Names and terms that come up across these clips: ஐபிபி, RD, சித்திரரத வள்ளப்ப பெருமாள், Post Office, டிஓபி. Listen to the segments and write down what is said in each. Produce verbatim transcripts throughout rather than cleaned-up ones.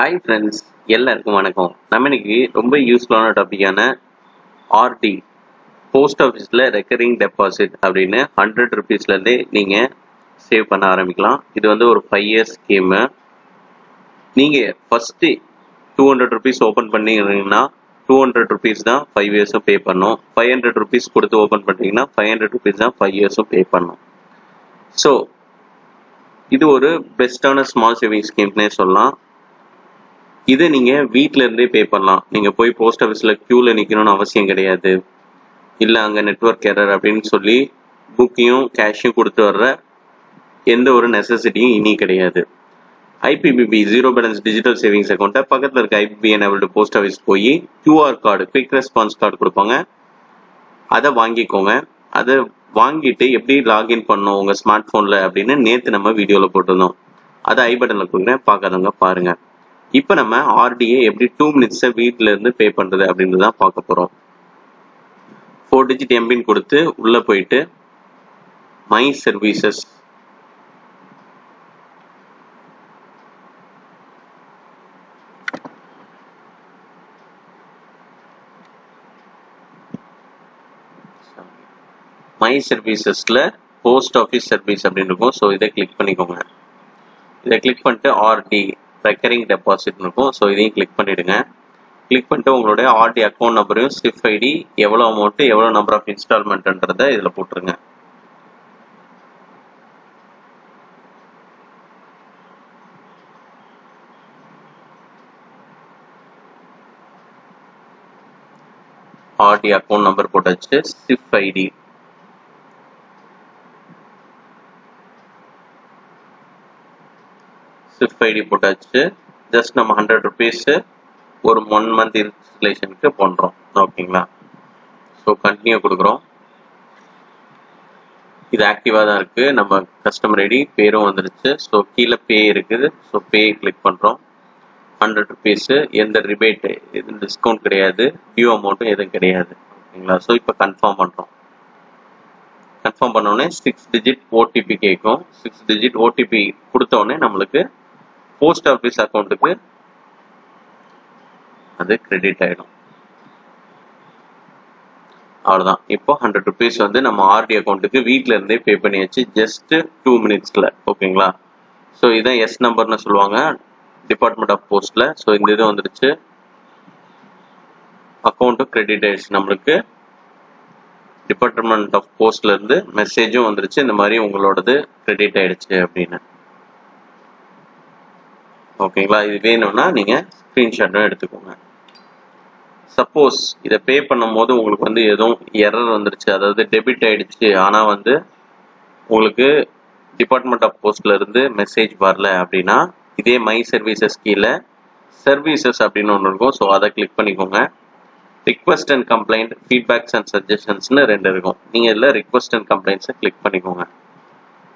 Hi friends, எல்லாருக்கும் வணக்கம். நம்ம இன்னைக்கு ரொம்ப யூஸ்ஃபுல்லான டாபிக்கான R D போஸ்ட் ஆஃபீஸ்ல ரெக்கரிங் டெபாசிட் அப்படினு ஹண்ட்ரட் ருபீஸ்ல இருந்து நீங்க சேவ் பண்ண ஆரம்பிக்கலாம். இது வந்து ஒரு ஃபைவ் இயர்ஸ் ஸ்கீம். நீங்க first two hundred rupees open பண்ணீங்கன்னா டூ ஹண்ட்ரட் ருபீஸ் தான் ஃபைவ் இயர்ஸும் பே பண்ணும். ஃபைவ் ஹண்ட்ரட் ருபீஸ் கொடுத்து ஓபன் பண்ணிட்டீங்கன்னா ஃபைவ் ஹண்ட்ரட் ருபீஸ் தான் ஃபைவ் இயர்ஸும் பே பண்ணும். ஸோ இது ஒரு பெஸ்டான ஸ்மால் சேவிங் ஸ்கீம்னே சொல்லலாம். இதை நீங்க வீட்டில இருந்தே பே பண்ணலாம். நீங்க போய் போஸ்ட் ஆஃபீஸ்ல கியூல நிக்கணும்னு அவசியம் கிடையாது. இல்ல அங்க நெட்வொர்க் எரர் அப்படின்னு சொல்லி புக்கையும் கேஷையும் கொடுத்து வர்ற எந்த ஒரு நெசசிட்டியும் இனி கிடையாது. IPPB zero balance digital savings அக்கௌண்ட்டை பக்கத்துல இருக்க ஐபிபி எனபிள்டு போஸ்ட் ஆஃபீஸ் போய் QR card quick response card கொடுப்பாங்க, அதை வாங்கிக்கோங்க. அதை வாங்கிட்டு எப்படி லாக்இன் பண்ணணும் உங்க ஸ்மார்ட் போன்ல அப்படின்னு நேத்து நம்ம வீடியோல போட்டிருந்தோம். அதை ஐ பட்டன்ல கொடுக்குறேன், பார்க்காதவங்க பாருங்க. இப்போ நம்ம ஆர்டிஏ எப்படி டூ மினிட்ஸை வீட்டில் இருந்து பே பண்ணுறது அப்படின்றது தான் பார்க்க போகிறோம். ஃபோர் டிஜிட் எம்பின் கொடுத்து உள்ளே போயிட்டு மை சர்வீசஸ் மை சர்வீசஸில் போஸ்ட் ஆஃபீஸ் சர்வீஸ் அப்படின்னு இருக்கும். ஸோ இதை கிளிக் பண்ணிக்கோங்க. இதை கிளிக் பண்ணிட்டு ஆர்டி ரெக்கரிங் டெபாசிட் இருக்கும். ஸோ இதையும் கிளிக் பண்ணிடுங்க. கிளிக் பண்ணிட்டு உங்களுடைய ஆர்டி அக்கௌண்ட் நம்பரையும் ஸ்விஃப்ட் ஐடி எவ்வளோ அமௌண்ட்டு எவ்வளோ நம்பர் ஆஃப் இன்ஸ்டால்மெண்ட்ன்றதை இதில் போட்டுருங்க. ஆர்டி அக்கௌண்ட் நம்பர் போட்டாச்சு. ஸ்விஃப்ட் ஐடி ஸ்விஃப்ட் ஐடி போட்டாச்சு. ஜஸ்ட் நம்ம ஹண்ட்ரட் ருபீஸ் ஒரு ஒன் மந்த் இன்ஸ்டலேஷனுக்கு பண்ணுறோம். ஓகேங்களா? ஸோ கண்டினியூ கொடுக்குறோம். இது ஆக்டிவாக தான் இருக்கு. நம்ம கஸ்டமர் ஐடி பேரும் வந்துருச்சு. ஸோ கீழே பே இருக்குது. ஸோ பே கிளிக் பண்ணுறோம். ஹண்ட்ரட் ருபீஸு, எந்த ரிபேட்டு எதுவும் டிஸ்கவுண்ட் கிடையாது, டியூ அமௌண்ட்டும் எதுவும் கிடையாது. ஓகேங்களா? ஸோ இப்போ கன்ஃபார்ம் பண்ணுறோம். கன்ஃபார்ம் பண்ணோடனே சிக்ஸ் டிஜிட் ஓடிபி கேட்கும். சிக்ஸ் டிஜிட் ஓடிபி கொடுத்தோடனே நம்மளுக்கு போஸ்ட் ஆஃபீஸ் அக்கௌண்ட்டுக்கு அது கிரெடிட் ஆகிடும். அவ்வளோதான். இப்போ ஹண்ட்ரட் ருபீஸ் வந்து நம்ம ஆர்டி அக்கௌண்ட்டுக்கு வீட்டில இருந்தே பே பண்ணியாச்சு ஜஸ்ட் டூ மினிட்ஸ்ல. ஓகேங்களா? ஸோ இதான் எஸ் நம்பர்னு சொல்லுவாங்க டிபார்ட்மெண்ட் ஆஃப் போஸ்ட்ல. ஸோ இந்த இது வந்துருச்சு. அக்கௌண்ட்டும் கிரெடிட் ஆயிடுச்சு. நம்மளுக்கு டிபார்ட்மெண்ட் ஆஃப் போஸ்ட்ல இருந்து மெசேஜும் வந்துருச்சு, இந்த மாதிரி உங்களோடது கிரெடிட் ஆயிடுச்சு அப்படின்னு. ஓகேங்களா? இது வேணும்னா நீங்க ஸ்கிரீன்ஷாட்டும் எடுத்துக்கோங்க. சப்போஸ் இதை பே பண்ணும் போது உங்களுக்கு வந்து எதுவும் எரர் வந்துருச்சு, அதாவது டெபிட் ஆயிடுச்சு, ஆனா வந்து உங்களுக்கு டிபார்ட்மெண்ட் ஆஃப் போஸ்ட்ல இருந்து மெசேஜ் வரல அப்படின்னா இதே மை சர்வீசஸ் கீழே சர்வீசஸ் அப்படின்னு ஒன்று இருக்கும். ஸோ அதை கிளிக் பண்ணிக்கோங்க. Request and complaint, feedbacks and சஜஷன்ஸ்னு ரெண்டு இருக்கும். நீங்கள் இதில் ரிக்வஸ்ட் அண்ட் கம்ப்ளைண்ட்ஸை கிளிக் பண்ணிக்கோங்க.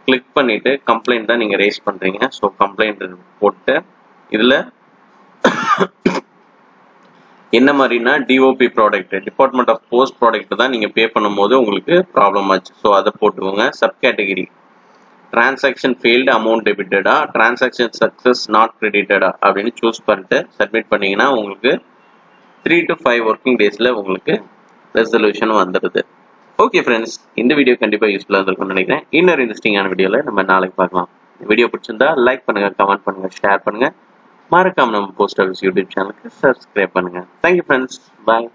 கிளிக் பண்ணிவிட்டு கம்ப்ளைண்ட் தான் நீங்கள் ரேஸ் பண்ணுறீங்க. ஸோ கம்ப்ளைண்ட் போட்டு இதில் என்ன மாதிரினா டிஓபி product department of post product தான் நீங்கள் பே பண்ணும்போது உங்களுக்கு ப்ராப்ளம் ஆச்சு. ஸோ அதை போட்டுக்கோங்க. Sub category transaction failed amount டெபிட்டடா, டிரான்சாக்ஷன் சக்ஸஸ் நாட் கிரெடிட்டடா அப்படின்னு சூஸ் பண்ணிட்டு சப்மிட் பண்ணிங்கன்னா உங்களுக்கு த்ரீ டு ஃபைவ் ஒர்க்கிங் டேஸில் உங்களுக்கு ரெசல்யூஷன் வந்துடுது. ஓகே ஃப்ரெண்ட்ஸ், இந்த வீடியோ கண்டிப்பாக யூஸ்ஃபுல்லாக இருக்கும்னு நினைக்கிறேன். இன்னொரு இன்ட்ரெஸ்டிங்கான வீடியோவில் நம்ம நாளைக்கு பார்க்கலாம். வீடியோ பிடிச்சிருந்தா லைக் பண்ணுங்கள், கமெண்ட் பண்ணுங்கள், ஷேர் பண்ணுங்கள். மறக்காம நம்ம போஸ்ட் ஆஃபீஸ் யூடியூப் சேனலுக்கு சப்ஸ்கிரைப் பண்ணுங்கள். தேங்க்யூ ஃப்ரெண்ட்ஸ், பாய்.